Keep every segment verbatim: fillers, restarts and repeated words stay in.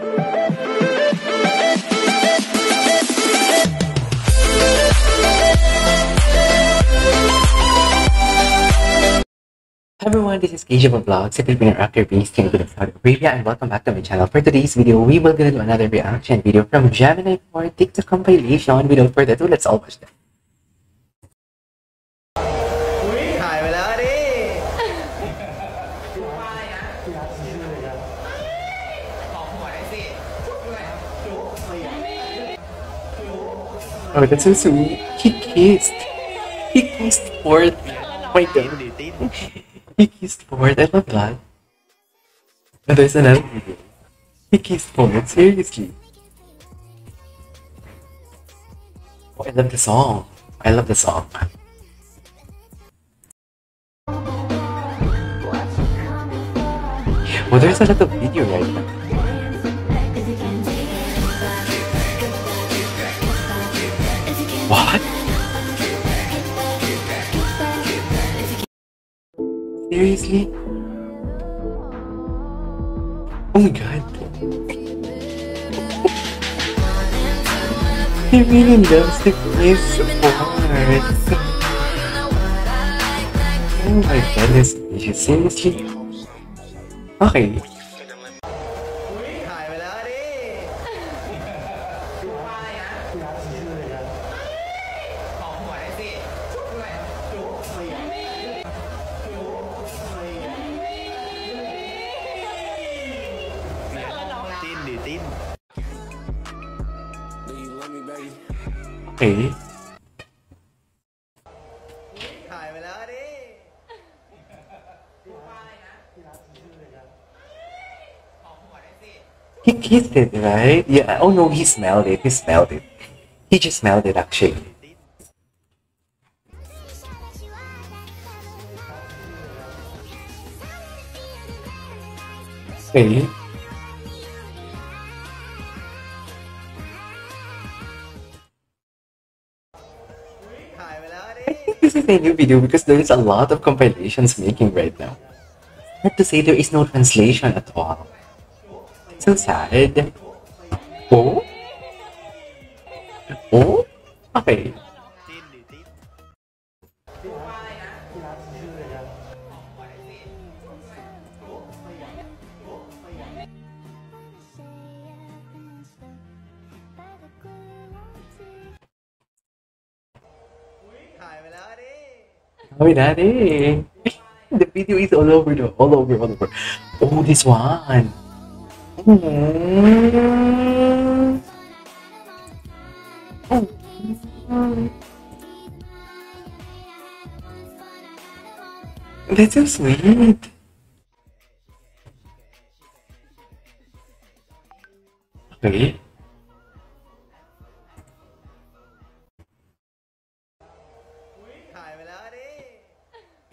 Hi everyone, this is K J Avelino Vlogs, a Filipino actor based in Arabia, and welcome back to my channel. For today's video, we will gonna do another reaction video from Gemini for TikTok compilation. Without further ado, let's all watch that. Hi, Melody! Oh, that's so sweet. He kissed. He kissed Fourth. My God. He kissed Fourth, I love that. But there's another video. He kissed Fourth, seriously. Oh, I love the song. I love the song. Well, there's a lot of video right now. What? Seriously? Oh my god. He really loves to kiss Fourth. Oh my goodness gracious, seriously? Okay. Hi, Melody! Hey. Hi, Melody. He kissed it, right? Yeah. Oh no, he smelled it. He smelled it. He just smelled it actually. Hey. This is a new video because there is a lot of compilations making right now. Not to say there is no translation at all. So sad. Oh? Oh? Okay. Oh, daddy! The video is all over, though. All over, all over. Oh, this one! Oh. Oh. That's so sweet! Okay.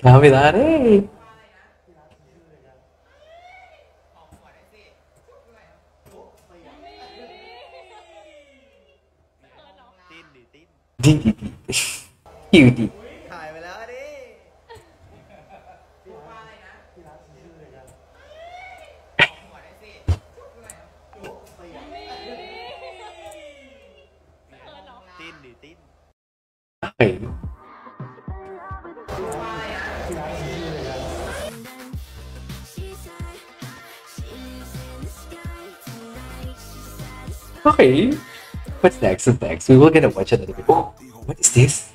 How is that, eh? Did you did? Okay, what's next? What's next? We will gonna watch another video. Oh, what is this?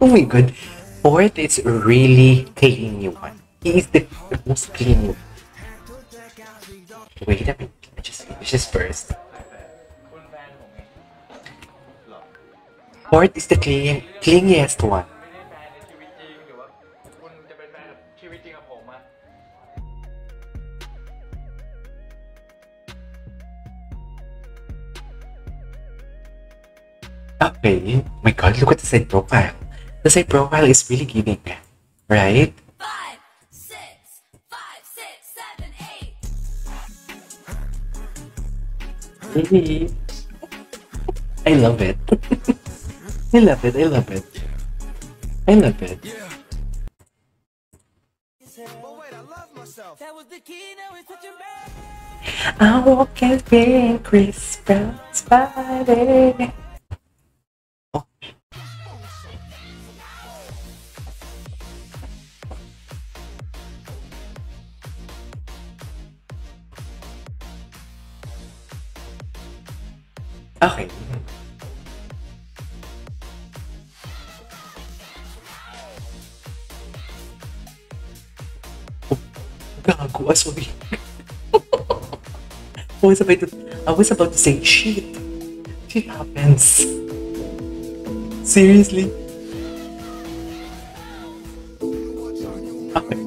Oh my god, Fourth is really clean one. He is the most clean one. Wait a minute, I just finish this first. Fourth is the clean, cleanest one. Okay, my god, look at the side profile. The side profile is really giving, right? Five, six, five, six, seven, eight. Hey. I love it. I love it, I love it. I love it. But wait, I love myself. That was the key, now it's such a mess. I walk and being crisp and spider. Okay. Oh, gago, ah, sorry. I was about to, I was about to say shit. Shit happens. Seriously. Okay.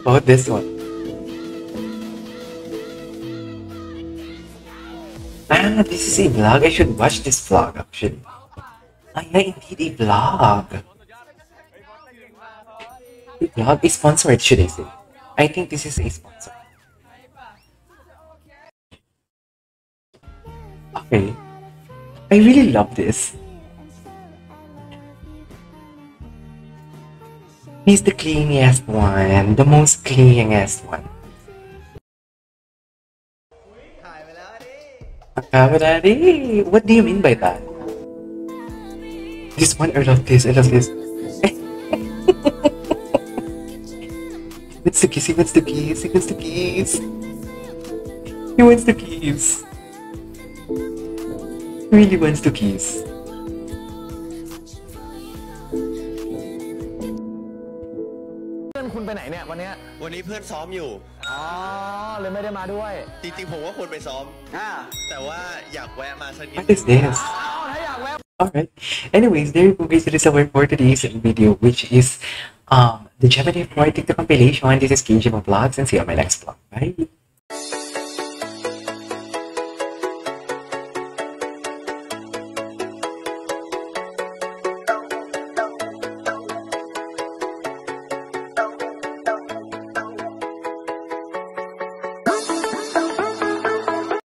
About this one. Ah, this is a vlog. I should watch this vlog actually. Ah, yeah, indeed, a vlog. The vlog is sponsored, should I say? I think this is a sponsor. Okay. I really love this. He's the clingiest one, the most clingiest one. Akamadari! What do you mean by that? This one, I love this, I love this. What's the kiss? He wants the kiss, he wants the kiss. He wants the kiss. He really wants to kiss. What is this? Alright, anyways, there you go guys, that is our for today's video, which is um, the Gemini for TikTok compilation. This is K J Avelino Vlogs, and see you on my next vlog. Bye!